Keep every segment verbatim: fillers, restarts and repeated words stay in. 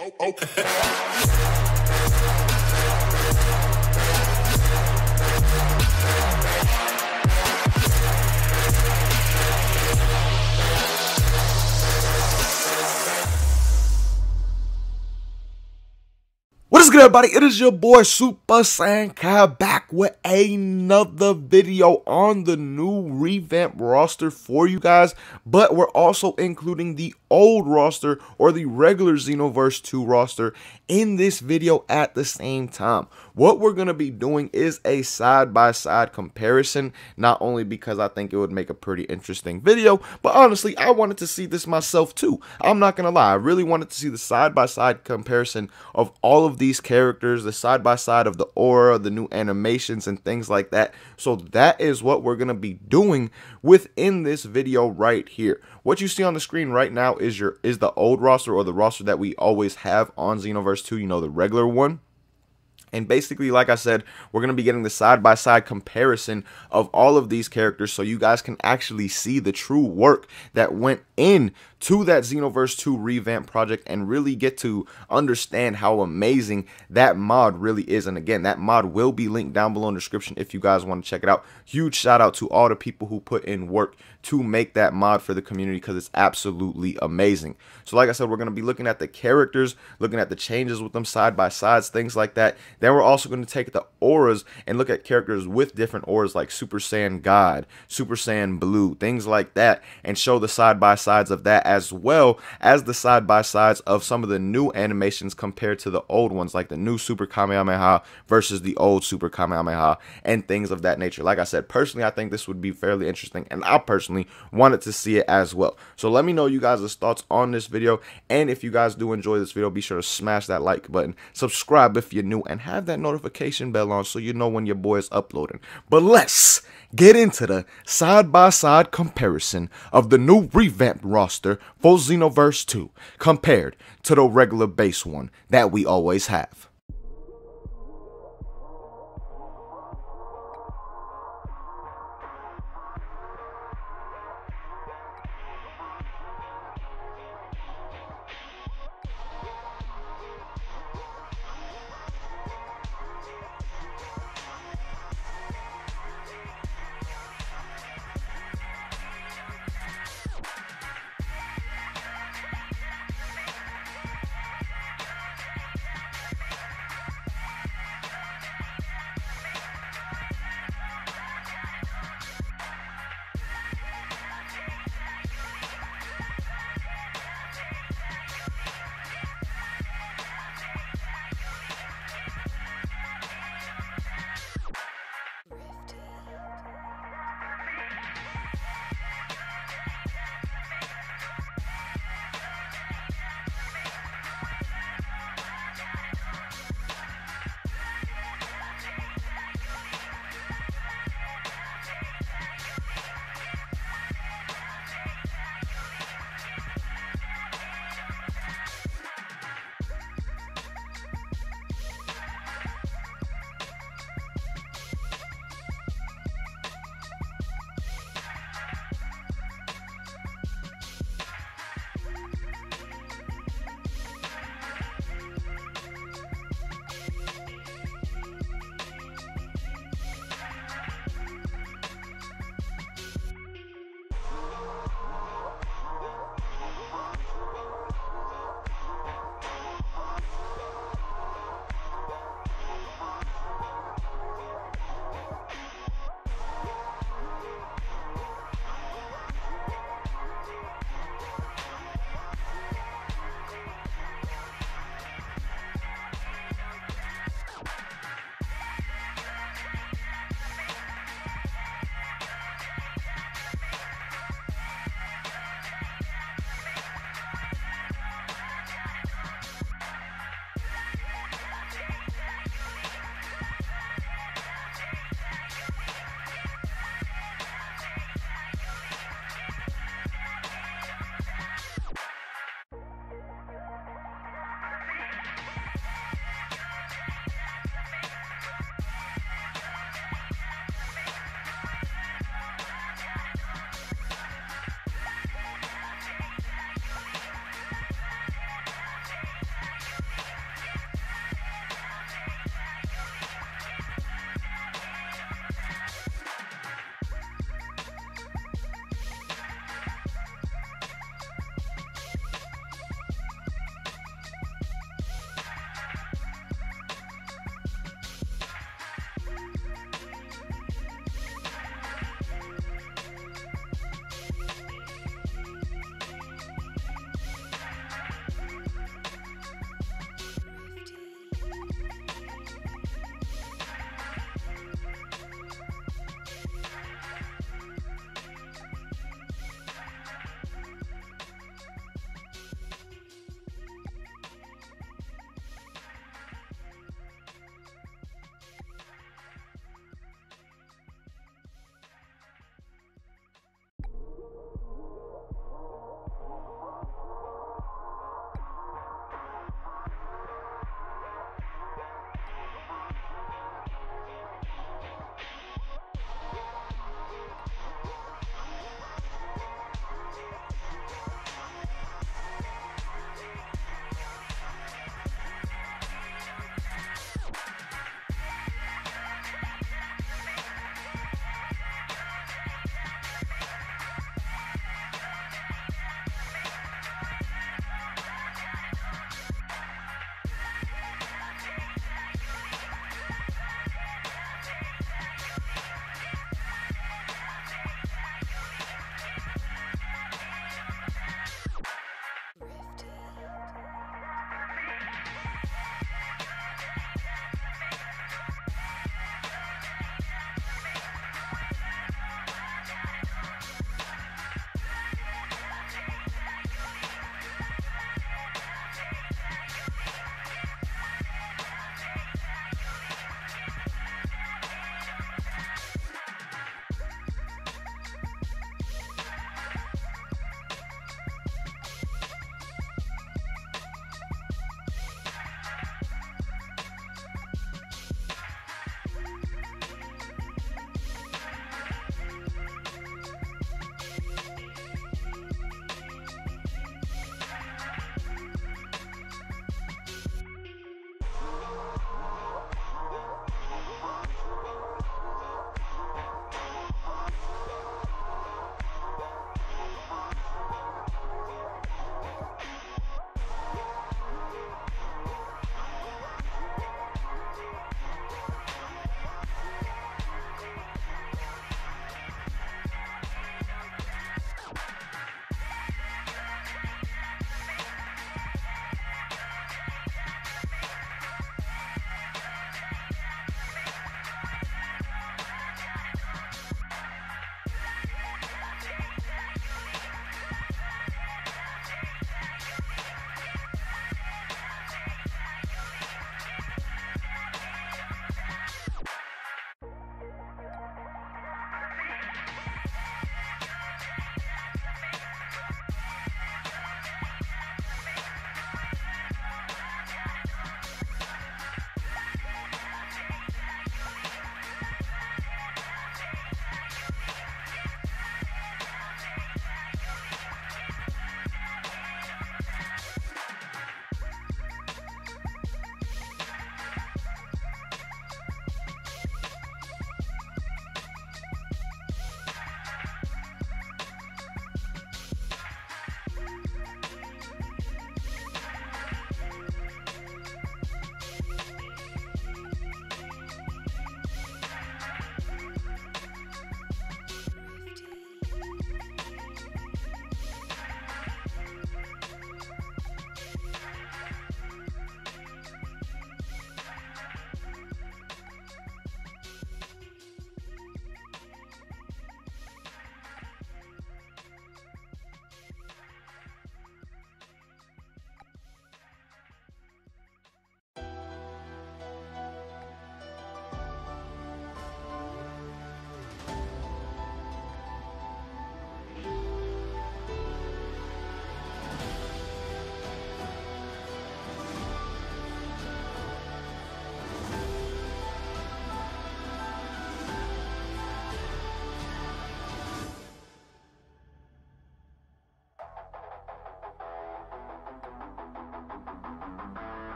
oh, oh, oh. What is good, everybody? It is your boy Super Sankai back with another video on the new revamp roster for you guys, but we're also including the old roster or the regular Xenoverse two roster in this video at the same time. What we're going to be doing is a side-by-side comparison, not only because I think it would make a pretty interesting video, but honestly, I wanted to see this myself too. I'm not going to lie. I really wanted to see the side-by-side comparison of all of these characters, the side-by-side of the aura, the new animations, and things like that. So that is what we're going to be doing within this video right here. What you see on the screen right now is your is the old roster, or the roster that we always have on Xenoverse two, you know, the regular one. And basically, like I said, we're going to be getting the side-by-side comparison of all of these characters so you guys can actually see the true work that went into that Xenoverse two revamp project and really get to understand how amazing that mod really is. And again, that mod will be linked down below in the description if you guys want to check it out. Huge shout out to all the people who put in work to make that mod for the community, because it's absolutely amazing. So like I said, we're going to be looking at the characters, looking at the changes with them, side-by-sides, things like that. Then we're also going to take the auras and look at characters with different auras, like Super Saiyan God, Super Saiyan Blue, things like that, and show the side-by-sides of that, as well as the side-by-sides of some of the new animations compared to the old ones, like the new Super Kamehameha versus the old Super Kamehameha and things of that nature. Like I said, personally, I think this would be fairly interesting, and I personally wanted to see it as well. So let me know you guys' thoughts on this video, and if you guys do enjoy this video, be sure to smash that like button, subscribe if you're new, and have Have that notification bell on so you know when your boy is uploading. But let's get into the side-by-side comparison of the new revamped roster for Xenoverse two compared to the regular base one that we always have.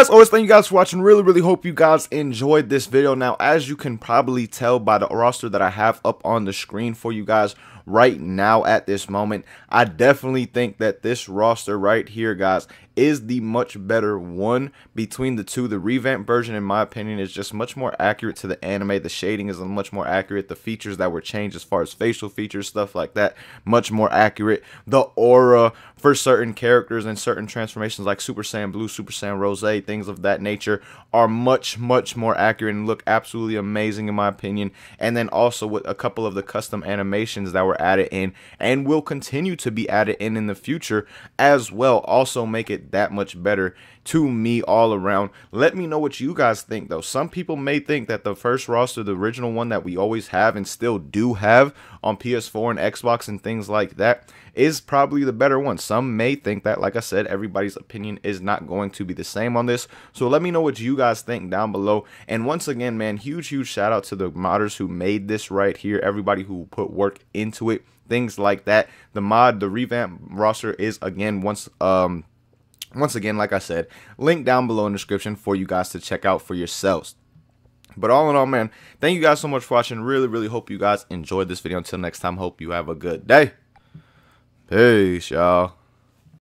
as always, thank you guys for watching. Really, really hope you guys enjoyed this video. Now, as you can probably tell by the roster that I have up on the screen for you guys right now at this moment, I definitely think that this roster right here, guys, is the much better one between the two. The revamped version, in my opinion, is just much more accurate to the anime. The shading is much more accurate. The features that were changed as far as facial features, stuff like that, much more accurate. The aura for certain characters and certain transformations like Super Saiyan Blue, Super Saiyan Rose, things of that nature are much, much more accurate and look absolutely amazing in my opinion. And then also with a couple of the custom animations that were added in and will continue to be added in in the future as well, also make it that much better to me all around. Let me know what you guys think though. Some people may think that the first roster, the original one that we always have and still do have on P S four and Xbox and things like that, is probably the better one. Some may think that. Like I said, everybody's opinion is not going to be the same on this, so let me know what you guys think down below. And once again, man, huge huge shout out to the modders who made this right here, everybody who put work into it, things like that. The mod, the revamp roster is again once um Once again, like I said, link down below in the description for you guys to check out for yourselves. But all in all, man, thank you guys so much for watching. Really, really hope you guys enjoyed this video. Until next time, hope you have a good day. Peace, y'all.